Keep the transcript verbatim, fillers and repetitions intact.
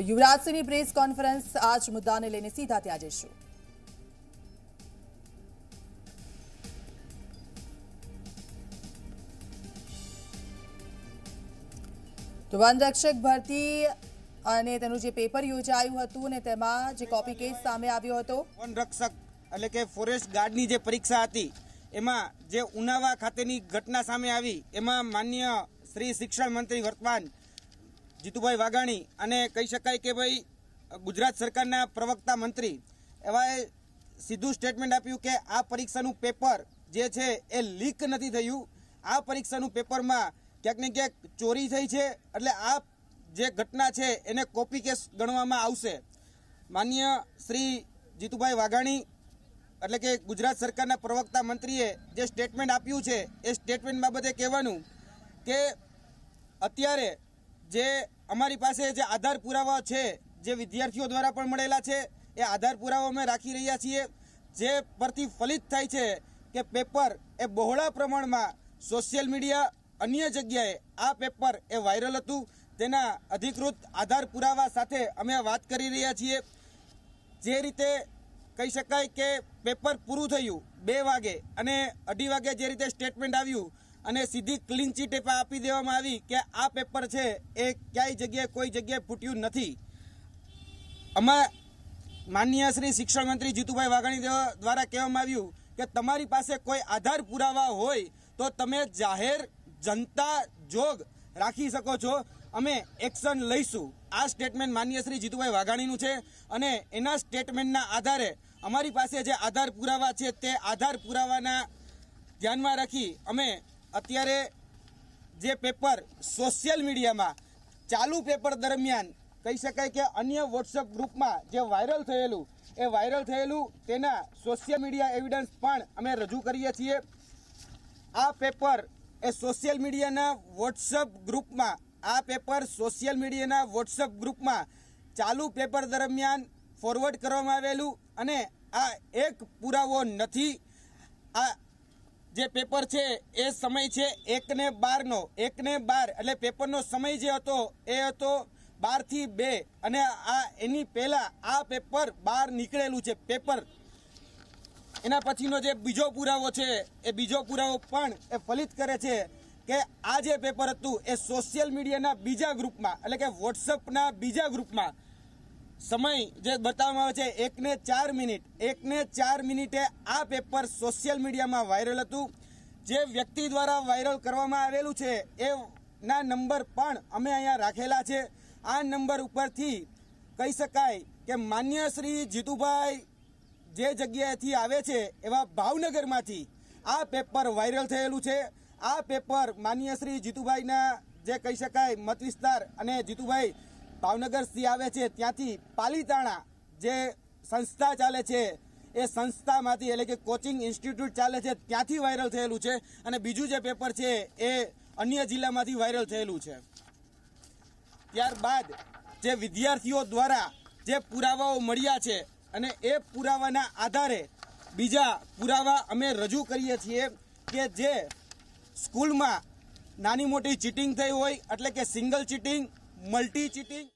તો યુવરાજસિંહની press conference આ જ મુદ્દાને લઈને સીધા ત્યાં જઈશું. તો વન રક્ષક ભરતી અને તેનું જે પેપર યોજાયું હતું ને તેમાં જે કોપી કેસ સામે આવ્યો હતો. વન રક્ષક એટલે કે ફોરેસ્ટ ગાર્ડની જે પરીક્ષા હતી એમાં જે ઉનાવા ખાતેની ઘટના સામે આવી એમાં માન્ય શ્રી શિક્ષણ મંત્રી વર્તમાન જીતૂભાઈ વાઘાણી અને કહી શકાય કે ભાઈ ગુજરાત સરકારના પ્રવક્તા મંત્રી એવા સીધું સ્ટેટમેન્ટ આપ્યું કે આ પરીક્ષાનું પેપર જે છે એ લીક નથી થયું, આ પરીક્ષાનું પેપરમાં ક્યાંક ને ક્યાંક ચોરી થઈ છે એટલે આ જે ઘટના છે એને કોપી કેસ ગણવામાં આવશે. માન્ય શ્રી જીતૂભાઈ વાઘાણી એટલે કે ગુજરાત સરકારના પ્રવક્તા મંત્રીએ જે સ્ટેટમેન્ટ આપ્યું છે એ સ્ટેટમેન્ટ બાબતે કહેવાનું કે અત્યારે જે અમારી પાસે જે આધાર પુરાવા છે જે વિદ્યાર્થીઓ દ્વારા પણ મળેલા છે એ આધાર પુરાવા અમે રાખી રહ્યા છીએ, જે પરથી ફલિત થાય છે કે પેપર એ બહોળા પ્રમાણમાં સોશિયલ મીડિયા અન્ય જગ્યાએ આ પેપર એ વાયરલ હતું. તેના અધિકૃત આધાર પુરાવા સાથે અમે વાત કરી રહ્યા છીએ. જે રીતે કહી શકાય કે પેપર પૂરું થયું બે વાગે અને અઢી વાગે જે રીતે સ્ટેટમેન્ટ આવ્યું અને સીધી ક્લીન ચીટ આપી દેવામાં આવી કે આ પેપર છે એ ક્યાંય જગ્યાએ કોઈ જગ્યાએ ફૂટ્યું નથી. આમાં માનનીય શ્રી શિક્ષણ મંત્રી જીતૂભાઈ વાઘાણી દ્વારા કહેવામાં આવ્યું કે તમારી પાસે કોઈ આધાર પુરાવા હોય તો તમે જાહેર જનતા જોગ રાખી શકો છો, અમે એક્શન લઈશું. આ સ્ટેટમેન્ટ માનનીય શ્રી જીતૂભાઈ વાઘાણીનું છે અને એના સ્ટેટમેન્ટના આધારે અમારી પાસે જે આધાર પુરાવા છે તે આધાર પુરાવાના ધ્યાનમાં રાખી અમે અત્યારે જે પેપર સોશિયલ મીડિયામાં ચાલુ પેપર દરમિયાન કહી શકાય કે અન્ય વોટ્સએપ ગ્રુપમાં જે વાયરલ થયેલું એ વાયરલ થયેલું તેના સોશિયલ મીડિયા એવિડન્સ પણ અમે રજૂ કરીએ છીએ. આ પેપર એ સોશિયલ મીડિયાના વોટ્સઅપ ગ્રુપમાં આ પેપર સોશિયલ મીડિયાના વોટ્સઅપ ગ્રુપમાં ચાલુ પેપર દરમિયાન ફોરવર્ડ કરવામાં આવેલું અને આ એક પુરાવો નથી. આ જે પેપર છે એ સમય છે એકને બારનો એકને બાર એટલે પેપરનો સમય જે હતો એ હતો બારથી બે અને આ એની પહેલાં આ પેપર બહાર નીકળેલું છે. પેપર એના પછીનો જે બીજો પુરાવો છે એ બીજો પુરાવો પણ એ ફલિત કરે છે કે આ જે પેપર હતું એ સોશિયલ મીડિયાના બીજા ગ્રુપમાં એટલે કે વોટ્સઅપના બીજા ગ્રુપમાં સમય જે બતાવવામાં આવે છે એકને ચાર મિનિટ એકને ચાર મિનિટે આ પેપર સોશિયલ મીડિયામાં વાયરલ હતું. જે વ્યક્તિ દ્વારા વાયરલ કરવામાં આવેલું છે એના નંબર પણ અમે અહીંયા રાખેલા છે. આ નંબર ઉપરથી કહી શકાય કે માન્ય શ્રી જીતૂભાઈ જે જગ્યાએથી આવે છે એવા ભાવનગરમાંથી આ પેપર વાયરલ થયેલું છે. આ પેપર માનનીય શ્રી જીતૂભાઈના જે કહી શકાય મત વિસ્તાર અને જીતૂભાઈ ભાવનગરથી આવે છે ત્યાંથી પાલીતાણા જે સંસ્થા ચાલે છે એ સંસ્થામાંથી એટલે કે કોચિંગ ઇન્સ્ટિટ્યૂટ ચાલે છે ત્યાંથી વાયરલ થયેલું છે અને બીજું જે પેપર છે એ અન્ય જિલ્લામાંથી વાયરલ થયેલું છે. ત્યારબાદ જે વિદ્યાર્થીઓ દ્વારા જે પુરાવાઓ મળ્યા છે અને એ પુરાવાના આધારે બીજા પુરાવા અમે રજૂ કરીએ છીએ કે જે સ્કૂલમાં નાની મોટી ચીટિંગ થઈ હોય એટલે કે સિંગલ ચીટિંગ મલ્ટી ચીટિંગ